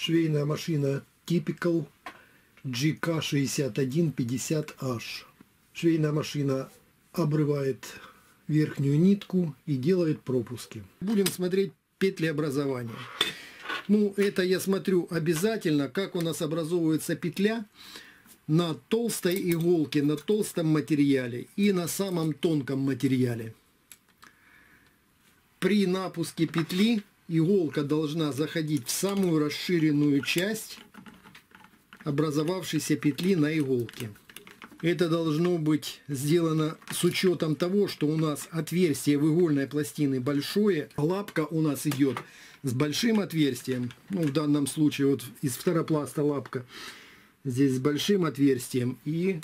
швейная машина Typical GK6150H. Швейная машина обрывает верхнюю нитку и делает пропуски. Будем смотреть петли образования. Ну, это я смотрю обязательно, как у нас образовывается петля на толстой иголке, на толстом материале и на самом тонком материале. При напуске петли иголка должна заходить в самую расширенную часть образовавшейся петли на иголке. Это должно быть сделано с учетом того, что у нас отверстие в игольной пластине большое, лапка у нас идет с большим отверстием, ну, в данном случае вот из фторопласта лапка, здесь с большим отверстием и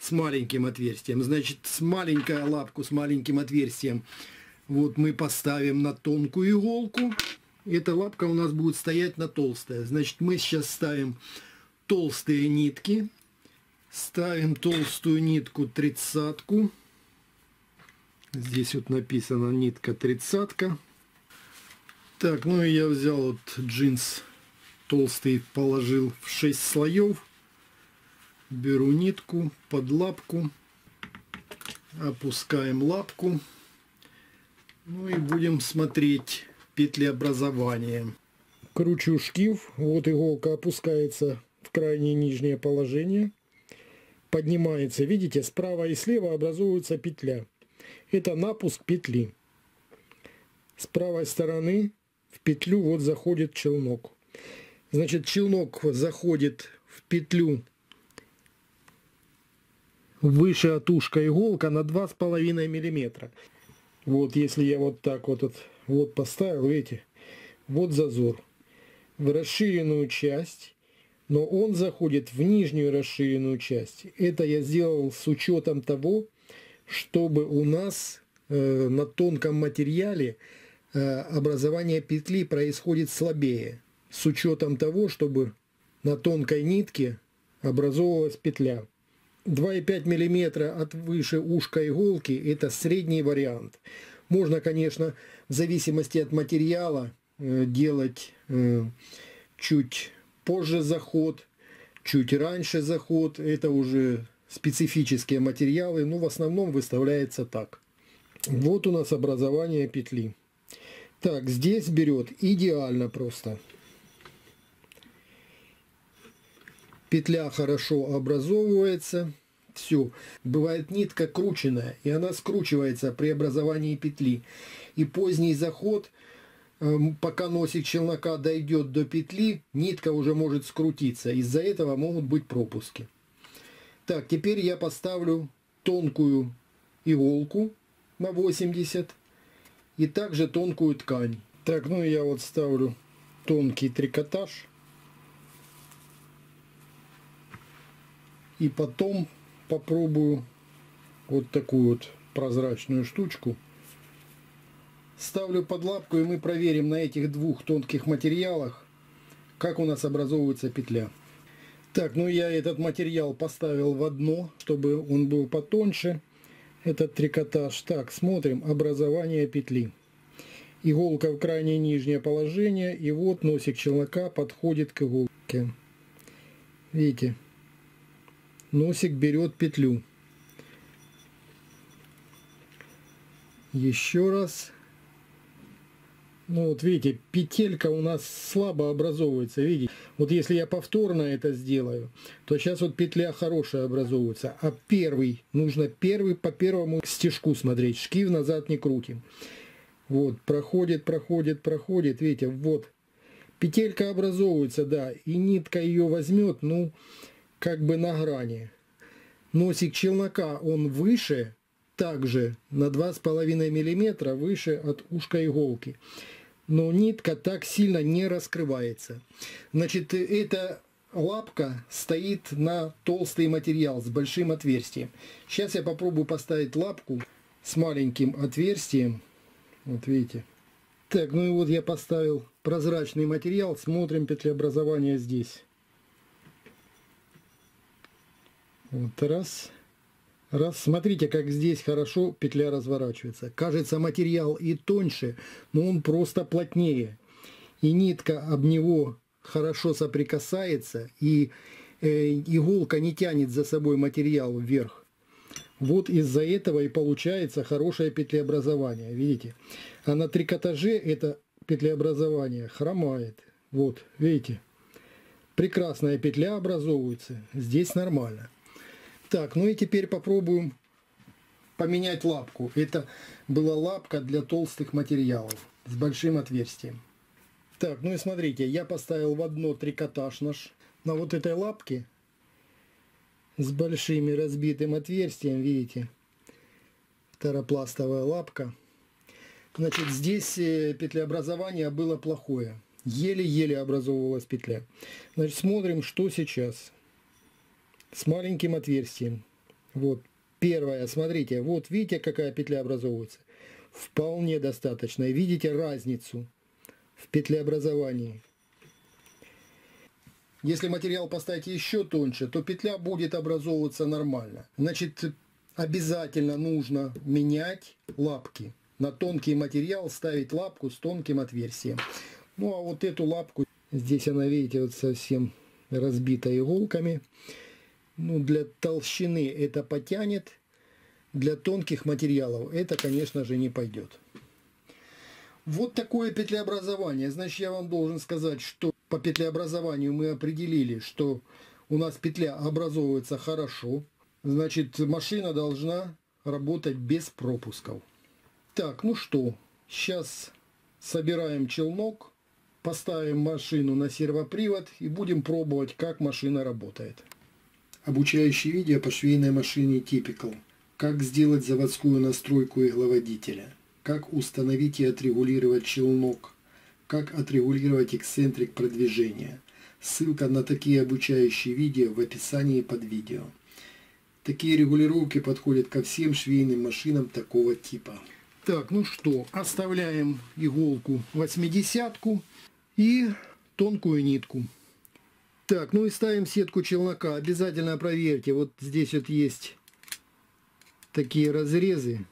с маленьким отверстием. Значит, лапку с маленьким отверстием вот мы поставим на тонкую иголку. Эта лапка у нас будет стоять на толстая. Значит, мы сейчас ставим толстые нитки. Ставим толстую нитку 30-ку. Здесь вот написано нитка 30-ка. Так, ну и я взял вот джинс толстый, положил в 6 слоев. Беру нитку под лапку. Опускаем лапку. Ну и будем смотреть петли образования. Кручу шкив. Вот иголка опускается в крайнее нижнее положение. Поднимается, видите, справа и слева образуется петля. Это напуск петли. С правой стороны в петлю вот заходит челнок. Значит, челнок заходит в петлю выше от ушка иголка на 2,5 мм. Вот если я вот так вот поставил, видите, вот зазор в расширенную часть. Но он заходит в нижнюю расширенную часть. Это я сделал с учетом того, чтобы у нас на тонком материале образование петли происходит слабее. С учетом того, чтобы на тонкой нитке образовалась петля. 2,5 мм от выше ушка иголки – это средний вариант. Можно, конечно, в зависимости от материала делать чуть позже заход, чуть раньше заход, это уже специфические материалы, но в основном выставляется так. Вот у нас образование петли. Так, здесь берет идеально просто. Петля хорошо образовывается. Все. Бывает нитка крученная, и она скручивается при образовании петли. И поздний заход, пока носик челнока дойдет до петли, нитка уже может скрутиться. Из-за этого могут быть пропуски. Так, теперь я поставлю тонкую иголку на 80 и также тонкую ткань. Так, ну я вот ставлю тонкий трикотаж. И потом попробую вот такую вот прозрачную штучку. Ставлю под лапку, и мы проверим на этих двух тонких материалах, как у нас образовывается петля. Так, ну я этот материал поставил в одно, чтобы он был потоньше, этот трикотаж. Так, смотрим образование петли. Иголка в крайнее нижнее положение, и вот носик челнока подходит к иголке. Видите, носик берет петлю. Еще раз. Ну вот видите, петелька у нас слабо образовывается, видите. Вот если я повторно это сделаю, то сейчас вот петля хорошая образовывается. А первый, нужно по первому стежку смотреть, шкив назад не крутим. Вот, проходит, видите, вот. Петелька образовывается, да, и нитка ее возьмет, ну, как бы на грани. Носик челнока, он выше, также на 2,5 мм выше от ушка иголки. Но нитка так сильно не раскрывается. Значит, эта лапка стоит на толстый материал с большим отверстием. Сейчас я попробую поставить лапку с маленьким отверстием. Вот видите. Так, ну и вот я поставил прозрачный материал. Смотрим петлеобразование здесь. Вот раз. Раз. Смотрите, как здесь хорошо петля разворачивается. Кажется, материал и тоньше, но он просто плотнее. И нитка об него хорошо соприкасается, и иголка не тянет за собой материал вверх. Вот из-за этого и получается хорошее петлеобразование. Видите? А на трикотаже это петлеобразование хромает. Вот, видите? Прекрасная петля образовывается. Здесь нормально. Так, ну и теперь попробуем поменять лапку. Это была лапка для толстых материалов с большим отверстием. Так, ну и смотрите, я поставил в одно трикотаж наш на вот этой лапке с большим разбитым отверстием, видите, фторопластовая лапка. Значит, здесь петлеобразование было плохое, еле-еле образовывалась петля. Значит, смотрим, что сейчас с маленьким отверстием. Вот первая, смотрите, вот видите, какая петля образовывается? Вполне достаточно. И видите разницу в петлеобразовании. Если материал поставить еще тоньше, то петля будет образовываться нормально. Значит, обязательно нужно менять лапки. На тонкий материал ставить лапку с тонким отверстием. Ну а вот эту лапку, здесь она, видите, вот совсем разбита иголками. Ну, для толщины это потянет. Для тонких материалов это, конечно же, не пойдет. Вот такое петлеобразование. Значит, я вам должен сказать, что по петлеобразованию мы определили, что у нас петля образовывается хорошо. Значит, машина должна работать без пропусков. Так, ну что, сейчас собираем челнок, поставим машину на сервопривод и будем пробовать, как машина работает. Обучающее видео по швейной машине Typical. Как сделать заводскую настройку игловодителя. Как установить и отрегулировать челнок, как отрегулировать эксцентрик продвижения. Ссылка на такие обучающие видео в описании под видео. Такие регулировки подходят ко всем швейным машинам такого типа. Так, ну что, оставляем иголку 80-ку и тонкую нитку. Так, ну и ставим сетку челнока. Обязательно проверьте, вот здесь вот есть такие разрезы.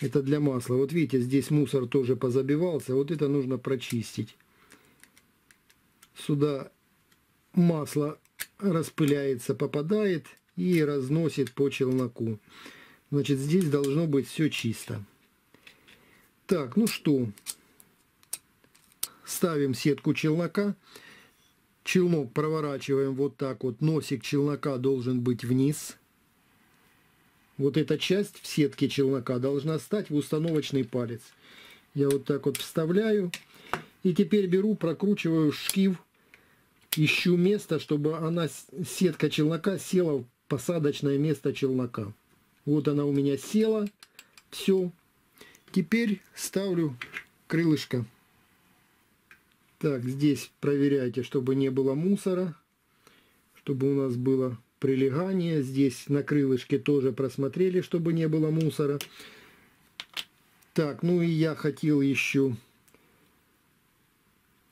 Это для масла. Вот видите, здесь мусор тоже позабивался. Вот это нужно прочистить. Сюда масло распыляется, попадает и разносит по челноку. Значит, здесь должно быть все чисто. Так, ну что. Ставим сетку челнока. Челнок проворачиваем вот так вот. Носик челнока должен быть вниз. Вот эта часть в сетке челнока должна стать в установочный палец. Я вот так вот вставляю. И теперь беру, прокручиваю шкив. Ищу место, чтобы она, сетка челнока, села в посадочное место челнока. Вот она у меня села. Все. Теперь ставлю крылышко. Так, здесь проверяйте, чтобы не было мусора. Чтобы у нас было прилегание. Здесь на крылышке тоже просмотрели, чтобы не было мусора. Так, ну и я хотел еще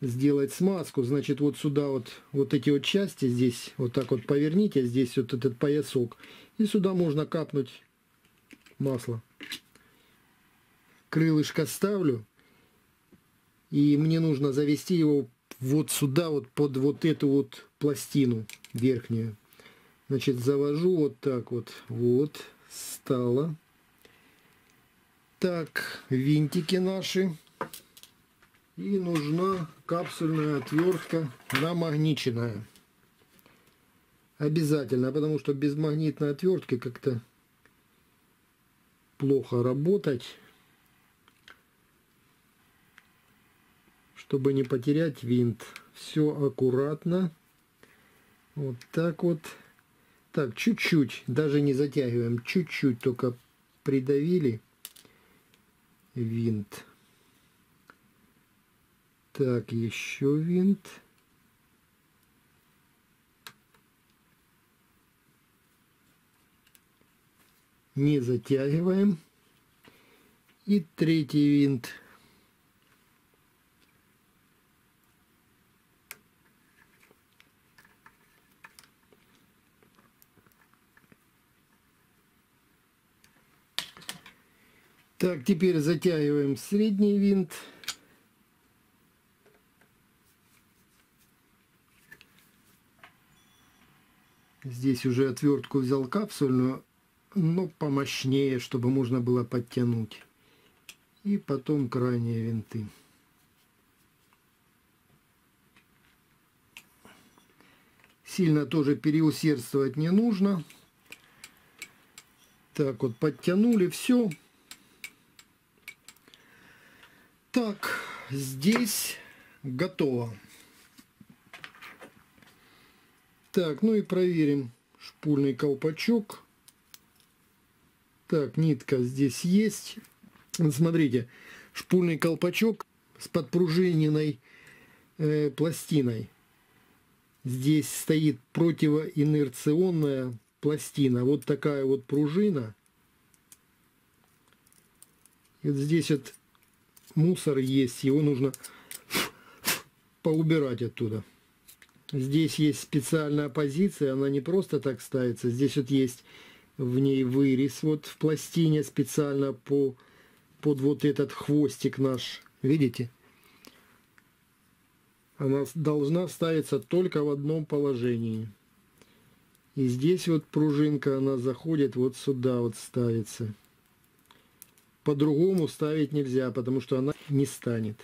сделать смазку. Значит, вот сюда вот эти вот части здесь вот так вот поверните, здесь вот этот поясок, и сюда можно капнуть масло. Крылышко ставлю, и мне нужно завести его вот сюда, вот под вот эту вот пластину верхнюю. Значит, завожу вот так вот. Вот, стало. Так, винтики наши. И нужна капсульная отвертка намагниченная. Обязательно, потому что без магнитной отвертки как-то плохо работать. Чтобы не потерять винт. Все аккуратно. Вот так вот. Так, чуть-чуть, даже не затягиваем, чуть-чуть только придавили винт. Так, еще винт. Не затягиваем. И третий винт. Так, теперь затягиваем средний винт. Здесь уже отвертку взял капсульную, но помощнее, чтобы можно было подтянуть. И потом крайние винты. Сильно тоже переусердствовать не нужно. Так вот, подтянули все. Так, здесь готово. Так, ну и проверим шпульный колпачок. Так, нитка здесь есть. Смотрите, шпульный колпачок с подпружиненной пластиной. Здесь стоит противоинерционная пластина. Вот такая вот пружина. Вот здесь вот мусор есть. Его нужно поубирать оттуда. Здесь есть специальная позиция. Она не просто так ставится. Здесь вот есть в ней вырез. Вот в пластине специально под вот этот хвостик наш. Видите? Она должна ставиться только в одном положении. И здесь вот пружинка, она заходит вот сюда, вот ставится. По-другому ставить нельзя, потому что она не станет.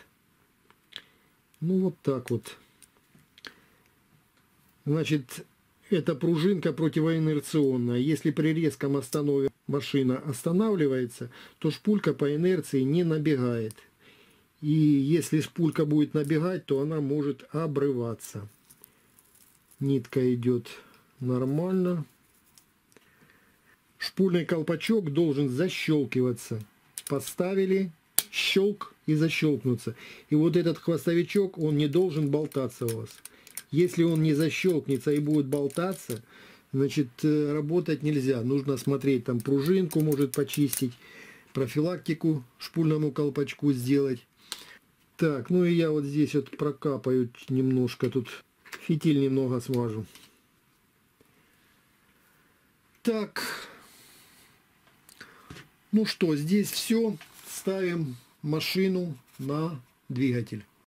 Ну вот так вот. Значит, эта пружинка противоинерционная. Если при резком останове машина останавливается, то шпулька по инерции не набегает. И если шпулька будет набегать, то она может обрываться. Нитка идет нормально. Шпульный колпачок должен защелкиваться. Поставили, щелк и защелкнуться. И вот этот хвостовичок, он не должен болтаться у вас. Если он не защелкнется и будет болтаться, значит, работать нельзя. Нужно смотреть, там пружинку может почистить, профилактику шпульному колпачку сделать. Так, ну и я вот здесь вот прокапаю немножко, тут фитиль немного смажу. Так, ну что, здесь все. Ставим машину на двигатель.